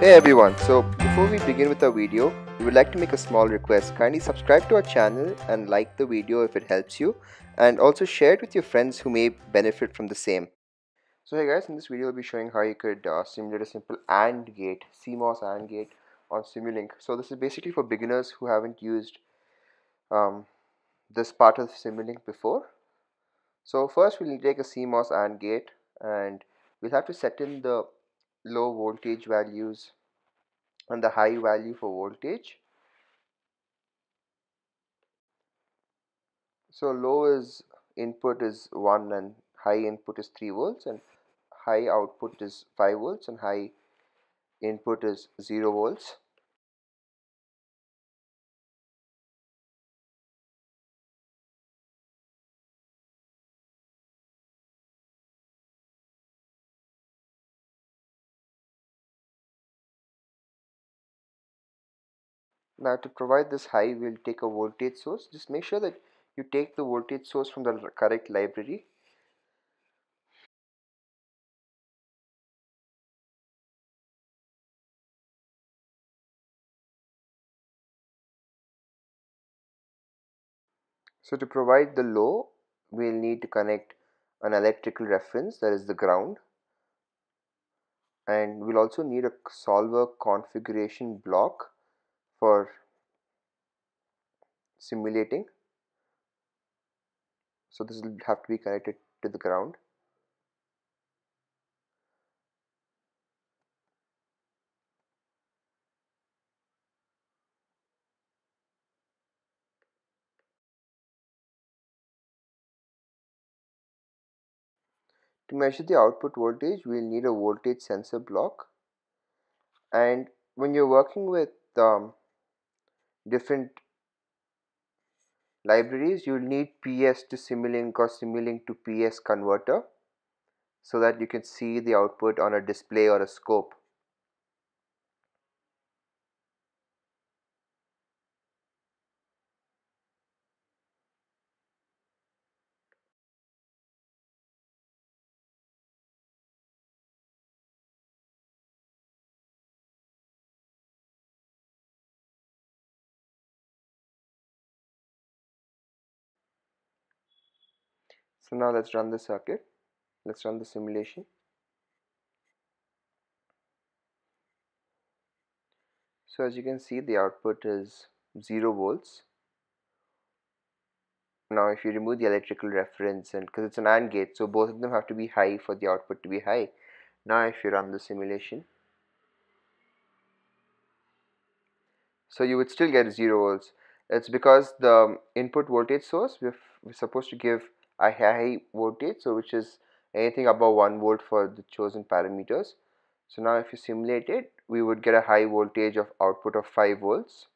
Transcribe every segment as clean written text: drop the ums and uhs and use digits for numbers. Hey everyone, so before we begin with our video, we would like to make a small request. Kindly subscribe to our channel and like the video if it helps you, and also share it with your friends who may benefit from the same. So hey guys, in this video we'll be showing how you could simulate a simple AND gate, CMOS AND gate on Simulink. So this is basically for beginners who haven't used this part of Simulink before. So first we'll take a CMOS AND gate and we'll have to set in the low voltage values and the high value for voltage. So low is input is 1 and high input is 3 volts and high output is 5 volts and high input is 0 volts. Now to provide this high, we'll take a voltage source. Just make sure that you take the voltage source from the correct library. So to provide the low, we'll need to connect an electrical reference, that is the ground. And we'll also need a solver configuration block for simulating. So this will have to be connected to the ground. To measure the output voltage, we'll need a voltage sensor block. And when you're working with different libraries, you'll need PS to Simulink or Simulink to PS converter so that you can see the output on a display or a scope. So now let's run the circuit, let's run the simulation. So as you can see, the output is 0 volts. Now if you remove the electrical reference, and because it's an AND gate, so both of them have to be high for the output to be high. Now if you run the simulation, so you would still get 0 volts. It's because the input voltage source, we're supposed to give a high voltage, so which is anything above 1 volt for the chosen parameters. So now if you simulate it, we would get a high voltage of output of 5 volts.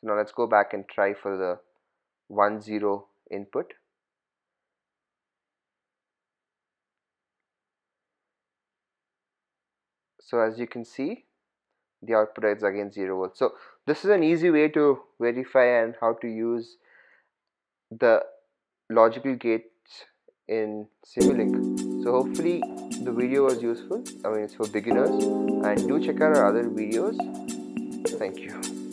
So now let's go back and try for the 1-0 input. So as you can see, the output is again 0 volts. So this is an easy way to verify and how to use the logical gates in Simulink. So hopefully the video was useful. I mean, it's for beginners, and do check out our other videos. Thank you.